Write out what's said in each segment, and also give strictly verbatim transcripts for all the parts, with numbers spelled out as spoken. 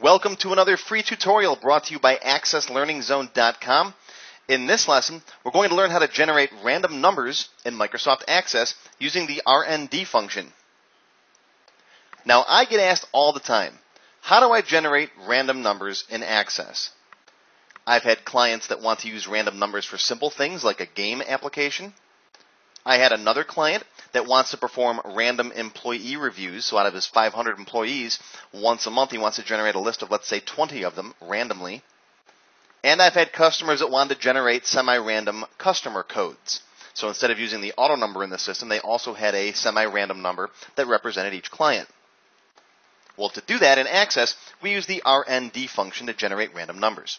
Welcome to another free tutorial brought to you by Access Learning Zone dot com. In this lesson, we're going to learn how to generate random numbers in Microsoft Access using the R N D function. Now, I get asked all the time, how do I generate random numbers in Access? I've had clients that want to use random numbers for simple things like a game application. I had another client that wants to perform random employee reviews. So out of his five hundred employees, once a month he wants to generate a list of, let's say, twenty of them randomly. And I've had customers that wanted to generate semi-random customer codes. So instead of using the auto number in the system, they also had a semi-random number that represented each client. Well, to do that in Access, we use the R N D function to generate random numbers.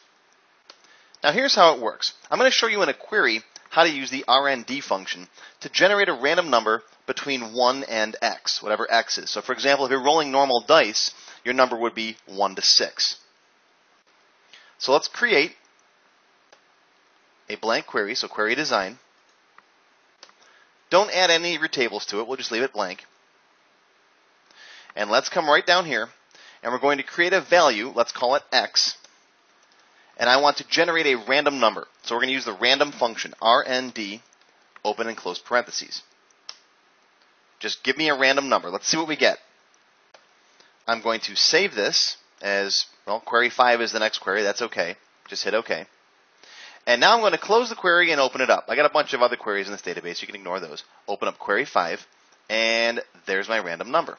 Now here's how it works. I'm going to show you in a query how to use the R N D function to generate a random number between one and x, whatever x is. So for example, if you're rolling normal dice, your number would be one to six. So let's create a blank query, so query design. Don't add any tables to it, we'll just leave it blank. And let's come right down here, and we're going to create a value, let's call it x. And I want to generate a random number. So we're going to use the random function, R N D, open and close parentheses. Just give me a random number. Let's see what we get. I'm going to save this as, well, query five is the next query. That's okay. Just hit okay. And now I'm going to close the query and open it up. I got a bunch of other queries in this database. You can ignore those. Open up query five, and there's my random number,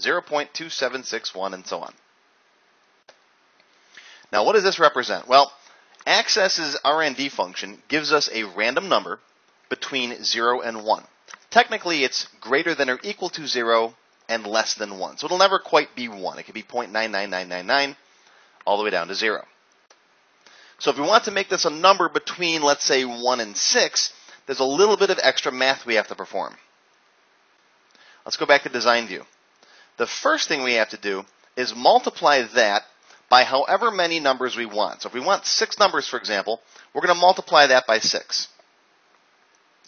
zero point two seven six one and so on. Now, what does this represent? Well, Access's R N D function gives us a random number between zero and one. Technically, it's greater than or equal to zero and less than one. So it'll never quite be one. It could be zero point nine nine nine nine nine all the way down to zero. So if we want to make this a number between, let's say, one and six, there's a little bit of extra math we have to perform. Let's go back to design view. The first thing we have to do is multiply that by however many numbers we want. So if we want six numbers, for example, we're going to multiply that by six.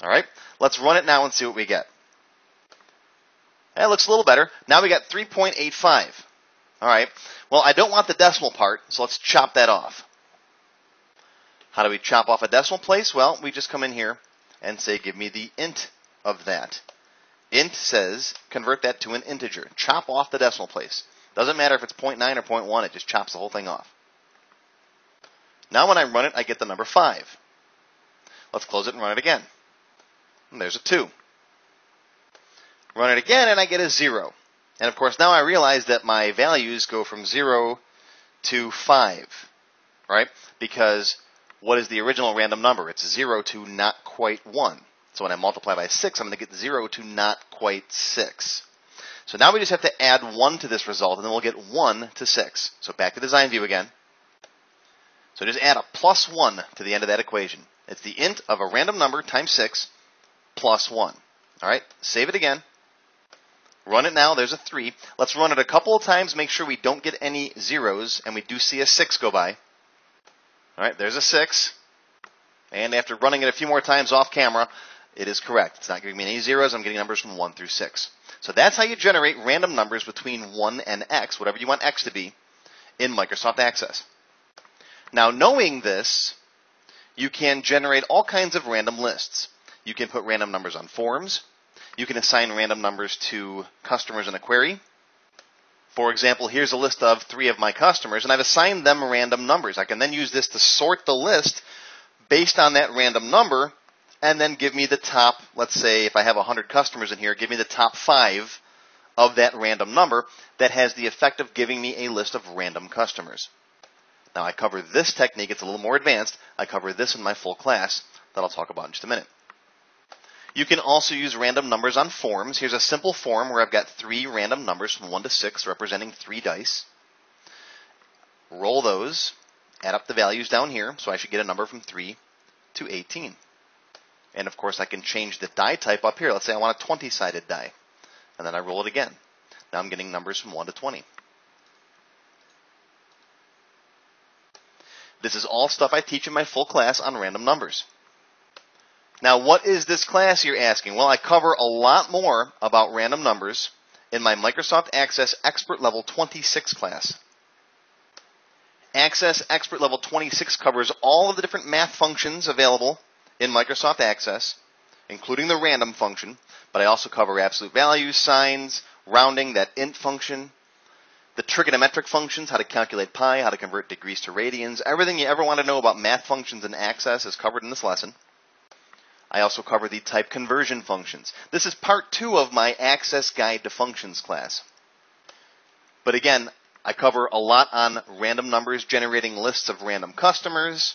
All right, let's run it now and see what we get. That looks a little better. Now we got three point eight five. All right, well, I don't want the decimal part, so let's chop that off. How do we chop off a decimal place? Well, we just come in here and say, give me the int of that. Int says, convert that to an integer. Chop off the decimal place. Doesn't matter if it's zero point nine or zero point one, it just chops the whole thing off. Now when I run it, I get the number five. Let's close it and run it again. And there's a two. Run it again and I get a zero. And of course now I realize that my values go from zero to five, right? Because what is the original random number? It's zero to not quite one. So when I multiply by six, I'm going to get zero to not quite six. So now we just have to add one to this result, and then we'll get one to six. So back to design view again. So just add a plus one to the end of that equation. It's the int of a random number times six plus one. All right, save it again. Run it now. There's a three. Let's run it a couple of times, make sure we don't get any zeros, and we do see a six go by. All right, there's a six. And after running it a few more times off camera, it is correct. It's not giving me any zeros. I'm getting numbers from one through six. So that's how you generate random numbers between one and x, whatever you want x to be, in Microsoft Access. Now, knowing this, you can generate all kinds of random lists. You can put random numbers on forms. You can assign random numbers to customers in a query. For example, here's a list of three of my customers, and I've assigned them random numbers. I can then use this to sort the list based on that random number, and then give me the top, let's say if I have one hundred customers in here, give me the top five of that random number. That has the effect of giving me a list of random customers. Now I cover this technique, it's a little more advanced. I cover this in my full class that I'll talk about in just a minute. You can also use random numbers on forms. Here's a simple form where I've got three random numbers from one to six representing three dice. Roll those, add up the values down here, so I should get a number from three to eighteen. And of course I can change the die type up here. Let's say I want a twenty-sided die. And then I roll it again. Now I'm getting numbers from one to twenty. This is all stuff I teach in my full class on random numbers. Now what is this class, you're asking? Well, I cover a lot more about random numbers in my Microsoft Access Expert Level twenty-six class. Access Expert Level twenty-six covers all of the different math functions available in Microsoft Access, including the random function, but I also cover absolute values, signs, rounding, that int function, the trigonometric functions, how to calculate pi, how to convert degrees to radians. Everything you ever want to know about math functions and Access is covered in this lesson. I also cover the type conversion functions. This is part two of my Access Guide to Functions class. But again, I cover a lot on random numbers, generating lists of random customers,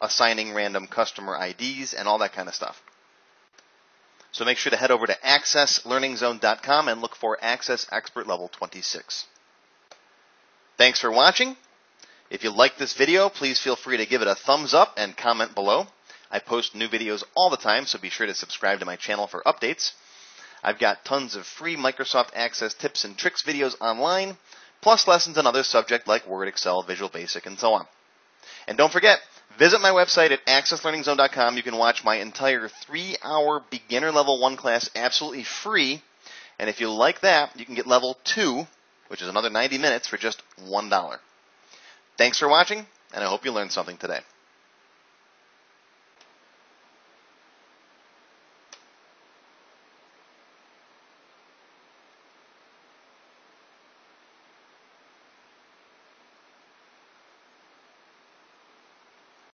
assigning random customer I Ds, and all that kind of stuff. So make sure to head over to Access Learning Zone dot com and look for Access Expert Level twenty-six. Thanks for watching. If you like this video, please feel free to give it a thumbs up and comment below. I post new videos all the time, so be sure to subscribe to my channel for updates. I've got tons of free Microsoft Access tips and tricks videos online, plus lessons on other subjects like Word, Excel, Visual Basic, and so on. And don't forget, visit my website at Access Learning Zone dot com. You can watch my entire three-hour beginner level one class absolutely free. And if you like that, you can get level two, which is another ninety minutes, for just one dollar. Thanks for watching, and I hope you learned something today.